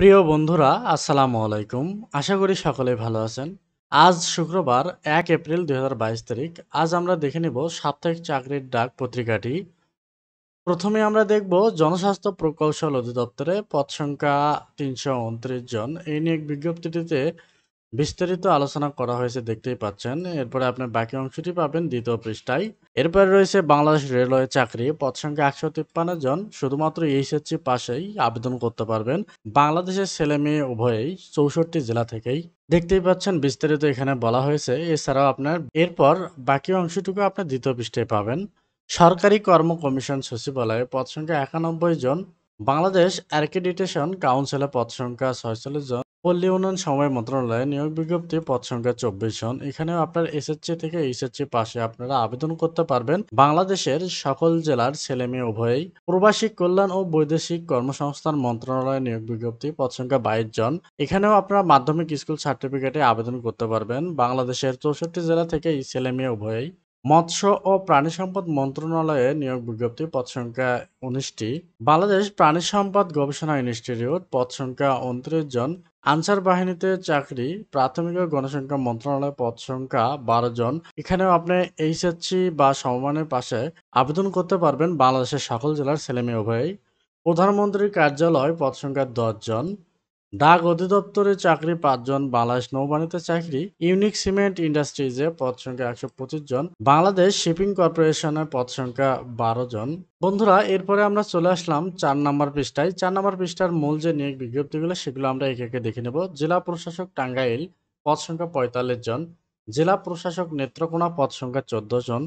প্রিয় বন্ধুরা আসসালামু আলাইকুম, আশা করি সকলে ভালো আছেন। আজ শুক্রবার 1 এপ্রিল 2022 তারিখ। আজ আমরা দেখে নেব সাপ্তাহিক চাকরির ডাক পত্রিকাটি। প্রথমে আমরা দেখব জনস্বাস্থ্য প্রকৌশল অধিদপ্তরে পদ সংখ্যা 329 জন, এই নিয়ে বিজ্ঞপ্তিটিতে বিস্তারিত আলোচনা করা হয়েছে, দেখতেই পাচ্ছেন। এরপরে আপনি বাকি অংশটি পাবেন দ্বিতীয় পৃষ্ঠায়। এরপরে রয়েছে বাংলাদেশ রেলওয়ে চাকরি, পদ সংখ্যা 153 জন, শুধুমাত্র এইচএসসি পাশেই আবেদন করতে পারবেন, বাংলাদেশের ছেলে মেয়ে উভয়েই, 64 জেলা থেকেই, দেখতেই পাচ্ছেন বিস্তারিত এখানে বলা হয়েছে। এছাড়াও আপনার এরপর বাকি অংশটুকু আপনি দ্বিতীয় পৃষ্ঠায় পাবেন। সরকারি কর্ম কমিশন সচিবালয়ে পদ সংখ্যা 91 জন, বাংলাদেশ অ্যাক্রেডিটেশন কাউন্সিলে পদ সংখ্যা 46 জন, পল্লী উন্নয়ন সমবায় মন্ত্রণালয়ে নিয়োগ বিজ্ঞপ্তি পদ সংখ্যা 24 জন। এখানেও আপনার এসএসসি থেকে এইচএসসি পাশে আপনারা আবেদন করতে পারবেন, বাংলাদেশের সকল জেলার ছেলে মেয়ে উভয়েই। প্রবাসী কল্যাণ ও বৈদেশিক কর্মসংস্থান মন্ত্রণালয়ে নিয়োগ বিজ্ঞপ্তি পদ সংখ্যা 22 জন, এখানেও আপনারা মাধ্যমিক স্কুল সার্টিফিকেটে আবেদন করতে পারবেন, বাংলাদেশের 64 জেলা থেকে এই ছেলে মেয়ে উভয়েই। মৎস্য ও প্রাণী সম্পদ মন্ত্রণালয়ে নিয়োগ বিজ্ঞপ্তি পদ সংখ্যা 19টি, বাংলাদেশ প্রাণী সম্পদ গবেষণা ইনস্টিটিউট পদ সংখ্যা 29 জন, আনসার বাহিনীতে চাকরি, প্রাথমিক ও গণসংখ্যা মন্ত্রণালয়ে পদ সংখ্যা 12 জন, এখানেও আপনি এইচএসসি বা সমমানের পাশে আবেদন করতে পারবেন, বাংলাদেশের সকল জেলার ছেলেমেয়ে উভয়েই। প্রধানমন্ত্রীর কার্যালয় পদ সংখ্যা 10 জন, ডাক অধিদপ্তরে চাকরি 5 জন, বাংলাদেশ নৌবাহিনীতে চাকরি, ইউনিক সিমেন্ট ইন্ডাস্ট্রিজে পদ সংখ্যা 125 জন, বাংলাদেশ শিপিং কর্পোরেশনের পদ সংখ্যা 12 জন। বন্ধুরা এরপরে আমরা চলে আসলাম 4 নম্বর পৃষ্ঠায়। 4 নম্বর পৃষ্ঠার মূল যে নিয়োগ বিজ্ঞপ্তিগুলো সেগুলো আমরা একে একে দেখে নেব। জেলা প্রশাসক টাঙ্গাইল পদ সংখ্যা 45 জন, জেলা প্রশাসক নেত্রকোনা পদ সংখ্যা 14 জন,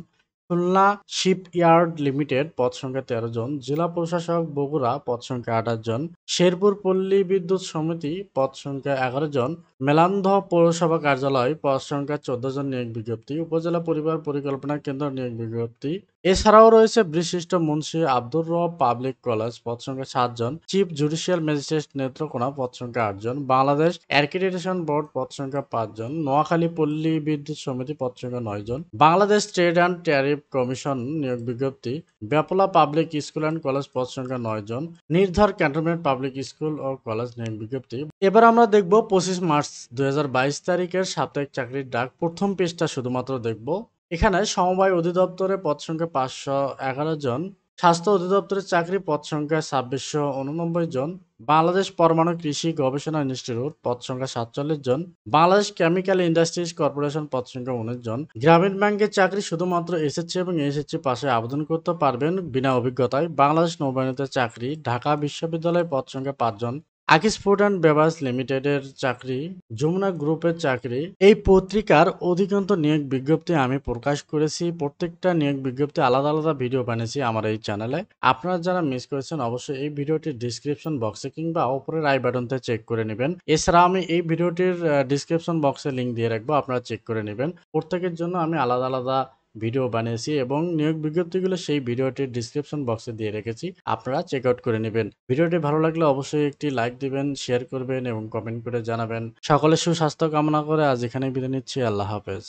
খুলনা শিপইয়ার্ড লিমিটেড পদ সংখ্যা 13 জন, জেলা প্রশাসক বগুড়া পদ সংখ্যা 28 জন, শেরপুর পল্লী বিদ্যুৎ সমিতি পদ সংখ্যা 11 জন, মেলান্দহ পৌরসভা কার্যালয় পদ সংখ্যা 14 জন নিয়োগ বিজ্ঞপ্তি, উপজেলা পরিবার পরিকল্পনা কেন্দ্র নিয়োগ বিজ্ঞপ্তি। এছাড়াও রয়েছে বিশিষ্ট মুন্সি আব্দুর রব পাবলিক কলেজ পদ সংখ্যা 7 জন, চিফ জুডিশিয়াল ম্যাজিস্ট্রেট নেত্রকোনা পদ সংখ্যা 8 জন, বাংলাদেশ অ্যাক্রেডিটেশন বোর্ড পদ সংখ্যা 5 জন, নোয়াখালী পল্লী বিদ্যুৎ সমিতি পদ সংখ্যা 9 জন, Bangladesh trade and tariff commission নিয়োগ বিজ্ঞপ্তি, ব্যাপলা পাবলিক স্কুল অ্যান্ড কলেজ পদ সংখ্যা 9 জন, নির্ধার ক্যান্টনমেন্ট পাবলিক স্কুল ও কলেজ নিয়োগ বিজ্ঞপ্তি। এবার আমরা দেখব 25 মার্চ 2022 তারিখের সাপ্তাহিক চাকরির ডাক, প্রথম পেজটা শুধুমাত্র দেখব। এখানে সমবায় অধিদপ্তরে পদ সংখ্যা 511 জন, স্বাস্থ্য অধিদপ্তরের চাকরি পদ সংখ্যা 2689 জন, বাংলাদেশ পরমাণু কৃষি গবেষণা ইনস্টিটিউট পদ সংখ্যা 47 জন, বাংলাদেশ কেমিক্যাল ইন্ডাস্ট্রিজ কর্পোরেশন পদ সংখ্যা 19 জন, গ্রামীণ ব্যাংকের চাকরি শুধুমাত্র এসএসসি এবং এইচএসসি পাশে আবেদন করতে পারবেন বিনা অভিজ্ঞতায়, বাংলাদেশ নৌবাহিনীতে চাকরি, ঢাকা বিশ্ববিদ্যালয়ে পদ সংখ্যা 5 জন, আগিsportan বেওয়াস লিমিটেডের চাকরি, জুমনা গ্রুপের চাকরি। এই পত্রিকার অধিকাংশ নিয়োগ বিজ্ঞপ্তি আমি প্রকাশ করেছি, প্রত্যেকটা নিয়োগ বিজ্ঞপ্তি আলাদা আলাদা ভিডিও বানিয়েছি আমার এই চ্যানেলে। আপনারা যারা মিস করেছেন অবশ্যই এই ভিডিওটির ডিসক্রিপশন বক্সে কিংবা উপরের আই বাটনতে চেক করে নেবেন। এছাড়া আমি এই ভিডিওটির ডিসক্রিপশন বক্সে লিঙ্ক দিয়ে রাখবো, আপনারা চেক করে নেবেন। প্রত্যেকের জন্য আমি আলাদা আলাদা ভিডিও বানিয়েছি এবং নিয়োগ বিজ্ঞপ্তিগুলো সেই ভিডিওটির ডিসক্রিপশন বক্সে দিয়ে রেখেছি, আপনারা চেক আউট করে নেবেন। ভিডিওটি ভালো লাগলে অবশ্যই একটি লাইক দিবেন, শেয়ার করবেন এবং কমেন্ট করে জানাবেন। সকলের সুস্বাস্থ্য কামনা করে আজ এখানে বিদায় নিচ্ছি। আল্লাহ হাফেজ।